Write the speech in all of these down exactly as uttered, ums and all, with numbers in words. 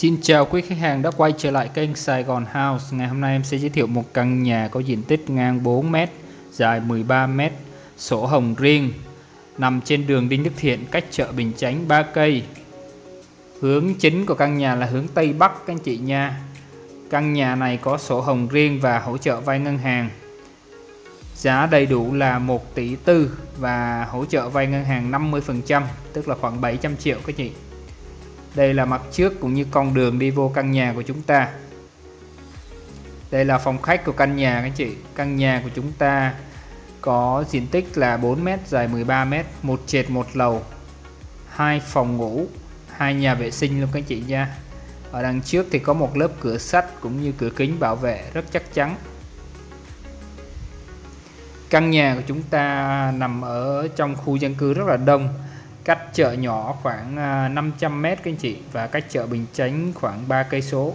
Xin chào quý khách hàng đã quay trở lại kênh Sài Gòn House. Ngày hôm nay em sẽ giới thiệu một căn nhà có diện tích ngang bốn mét, dài mười ba mét, sổ hồng riêng, nằm trên đường Đinh Đức Thiện, cách chợ Bình Chánh ba cây. Hướng chính của căn nhà là hướng Tây Bắc các anh chị nha. Căn nhà này có sổ hồng riêng và hỗ trợ vay ngân hàng. Giá đầy đủ là một tỷ tư và hỗ trợ vay ngân hàng năm mươi phần trăm, tức là khoảng bảy trăm triệu các chị. Đây là mặt trước cũng như con đường đi vô căn nhà của chúng ta. Đây là phòng khách của căn nhà các chị. Căn nhà của chúng ta có diện tích là bốn mét, dài mười ba mét, một trệt một lầu, hai phòng ngủ, hai nhà vệ sinh luôn các chị nha. Ở đằng trước thì có một lớp cửa sắt cũng như cửa kính bảo vệ rất chắc chắn. Căn nhà của chúng ta nằm ở trong khu dân cư rất là đông, cách chợ nhỏ khoảng năm trăm mét các anh chị và cách chợ Bình Chánh khoảng ba cây số.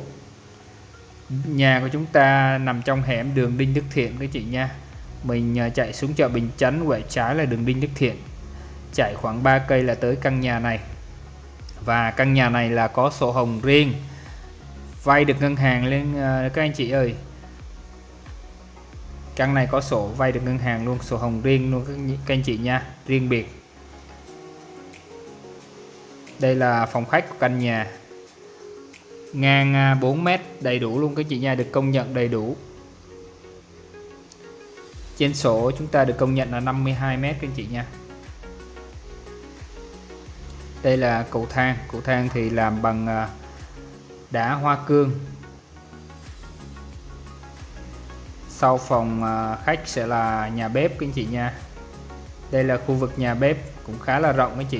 Nhà của chúng ta nằm trong hẻm đường Đinh Đức Thiện các anh chị nha. Mình chạy xuống chợ Bình Chánh, quẹo trái là đường Đinh Đức Thiện, chạy khoảng ba cây là tới căn nhà này. Và căn nhà này là có sổ hồng riêng, vay được ngân hàng lên các anh chị ơi. Căn này có sổ vay được ngân hàng luôn, sổ hồng riêng luôn các anh chị nha, riêng biệt. Đây là phòng khách của căn nhà, ngang bốn mét, đầy đủ luôn các chị nha, được công nhận đầy đủ. Trên sổ chúng ta được công nhận là năm mươi hai mét các anh chị nha. Đây là cầu thang, cầu thang thì làm bằng đá hoa cương. Sau phòng khách sẽ là nhà bếp các anh chị nha. Đây là khu vực nhà bếp cũng khá là rộng các chị.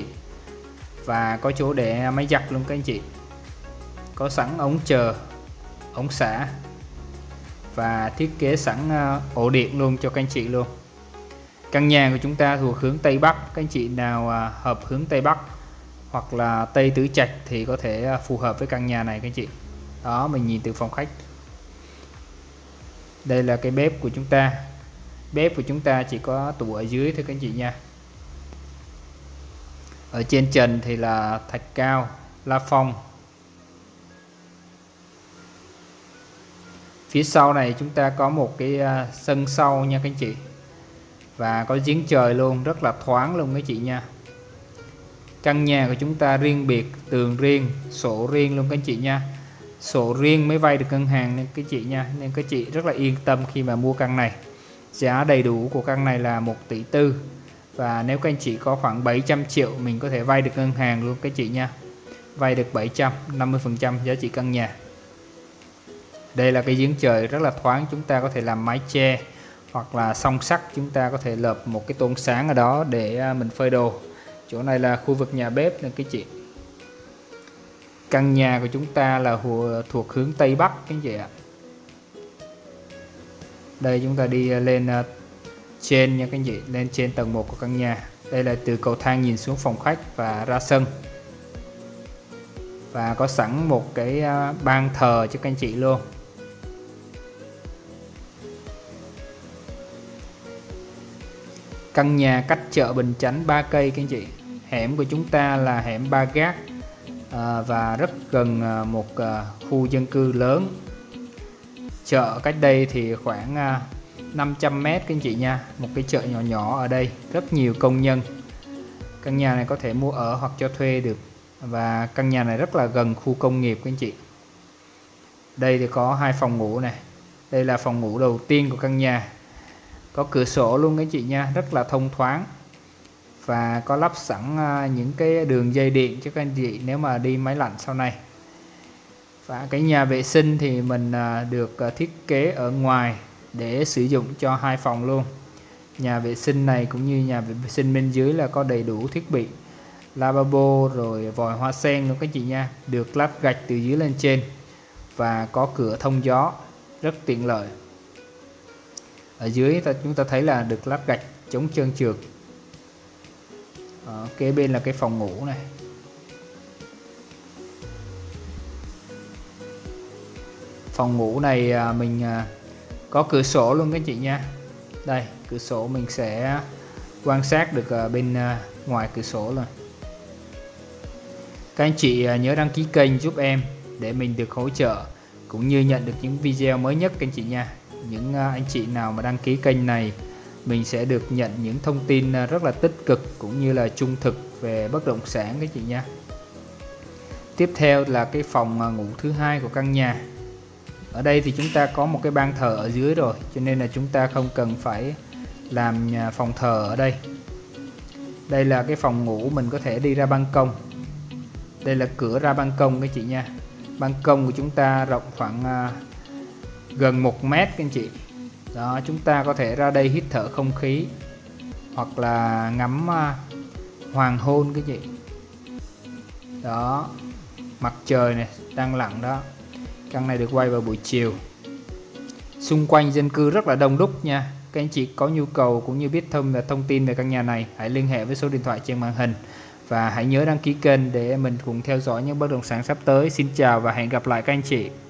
Và có chỗ để máy giặt luôn các anh chị. Có sẵn ống chờ, ống xả và thiết kế sẵn ổ điện luôn cho các anh chị luôn. Căn nhà của chúng ta thuộc hướng Tây Bắc. Các anh chị nào hợp hướng Tây Bắc hoặc là Tây Tứ Trạch thì có thể phù hợp với căn nhà này các anh chị. Đó, mình nhìn từ phòng khách. Đây là cái bếp của chúng ta. Bếp của chúng ta chỉ có tủ ở dưới thôi các anh chị nha. Ở trên trần thì là thạch cao, la phong. Phía sau này chúng ta có một cái sân sau nha các anh chị. Và có giếng trời luôn, rất là thoáng luôn các chị nha. Căn nhà của chúng ta riêng biệt, tường riêng, sổ riêng luôn các anh chị nha. Sổ riêng mới vay được ngân hàng nên các chị nha. Nên các chị rất là yên tâm khi mà mua căn này. Giá đầy đủ của căn này là một tỷ tư. Và nếu các anh chị có khoảng bảy trăm triệu mình có thể vay được ngân hàng luôn các chị nha. Vay được bảy trăm, năm mươi phần trăm giá trị căn nhà. Đây là cái giếng trời rất là thoáng, chúng ta có thể làm mái che hoặc là song sắt chúng ta có thể lợp một cái tôn sáng ở đó để mình phơi đồ. Chỗ này là khu vực nhà bếp nè các chị. Căn nhà của chúng ta là thuộc hướng Tây Bắc các anh chị ạ. Đây chúng ta đi lên trên nha các anh chị, lên trên tầng một của căn nhà. Đây là từ cầu thang nhìn xuống phòng khách và ra sân. Và có sẵn một cái ban thờ cho các anh chị luôn. Căn nhà cách chợ Bình Chánh ba cây các anh chị. Hẻm của chúng ta là hẻm Ba Gác và rất gần một khu dân cư lớn. Chợ cách đây thì khoảng năm trăm mét các anh chị nha. Một cái chợ nhỏ nhỏ ở đây, rất nhiều công nhân. Căn nhà này có thể mua ở hoặc cho thuê được. Và căn nhà này rất là gần khu công nghiệp các anh chị. Đây thì có hai phòng ngủ này. Đây là phòng ngủ đầu tiên của căn nhà. Có cửa sổ luôn các anh chị nha, rất là thông thoáng. Và có lắp sẵn những cái đường dây điện cho các anh chị nếu mà đi máy lạnh sau này. Và cái nhà vệ sinh thì mình được thiết kế ở ngoài để sử dụng cho hai phòng luôn. Nhà vệ sinh này cũng như nhà vệ sinh bên dưới là có đầy đủ thiết bị lavabo rồi vòi hoa sen luôn các chị nha, được lát gạch từ dưới lên trên và có cửa thông gió rất tiện lợi. Ở dưới ta chúng ta thấy là được lát gạch chống trơn trượt. Ở kế bên là cái phòng ngủ này. Phòng ngủ này mình có cửa sổ luôn các chị nha. Đây, cửa sổ mình sẽ quan sát được bên ngoài cửa sổ rồi. Các anh chị nhớ đăng ký kênh giúp em để mình được hỗ trợ cũng như nhận được những video mới nhất các anh chị nha. Những anh chị nào mà đăng ký kênh này, mình sẽ được nhận những thông tin rất là tích cực cũng như là trung thực về bất động sản các anh chị nha. Tiếp theo là cái phòng ngủ thứ hai của căn nhà. Ở đây thì chúng ta có một cái ban thờ ở dưới rồi, cho nên là chúng ta không cần phải làm phòng thờ ở đây. Đây là cái phòng ngủ, mình có thể đi ra ban công. Đây là cửa ra ban công các chị nha. Ban công của chúng ta rộng khoảng à, gần một mét các anh chị. Đó, chúng ta có thể ra đây hít thở không khí hoặc là ngắm à, hoàng hôn các chị. Đó, mặt trời này đang lặn đó. Căn này được quay vào buổi chiều. Xung quanh dân cư rất là đông đúc nha. Các anh chị có nhu cầu cũng như biết thêm là thông tin về căn nhà này, hãy liên hệ với số điện thoại trên màn hình. Và hãy nhớ đăng ký kênh để mình cùng theo dõi những bất động sản sắp tới. Xin chào và hẹn gặp lại các anh chị.